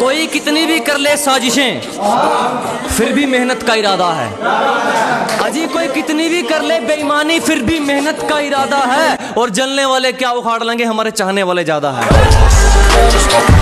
कोई कितनी भी कर ले साजिशें फिर भी मेहनत का इरादा है। अजी कोई कितनी भी कर ले बेईमानी फिर भी मेहनत का इरादा है। और जलने वाले क्या उखाड़ लेंगे, हमारे चाहने वाले ज्यादा है।